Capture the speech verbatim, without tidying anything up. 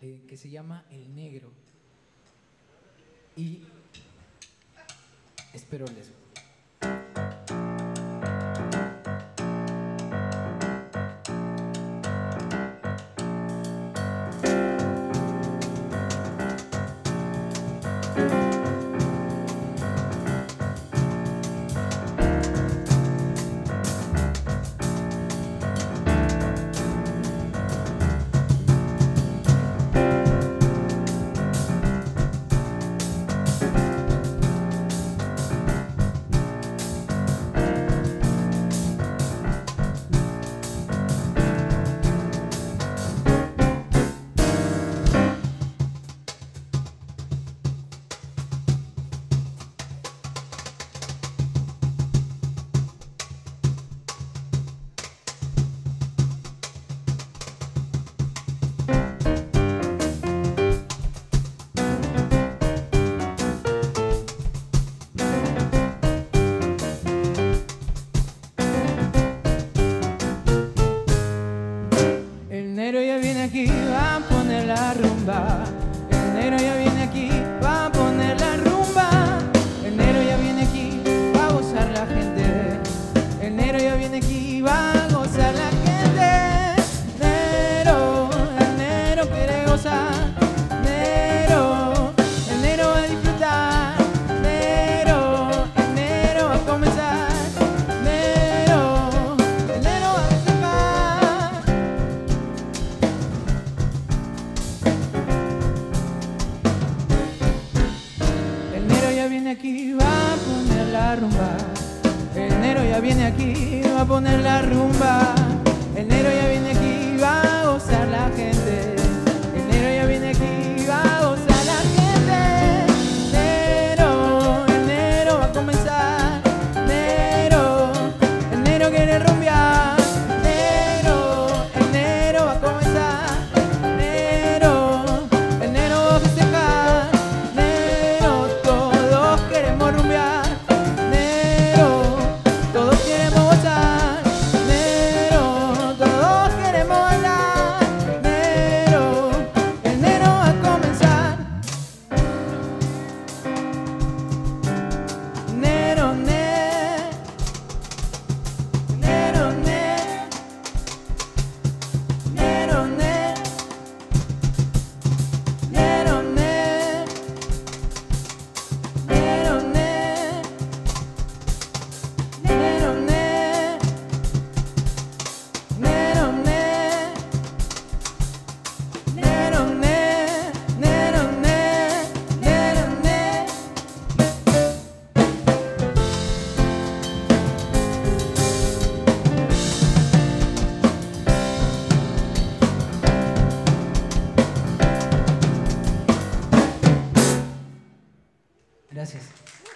eh, que se llama El Negro. Y espero les guste. Gracias.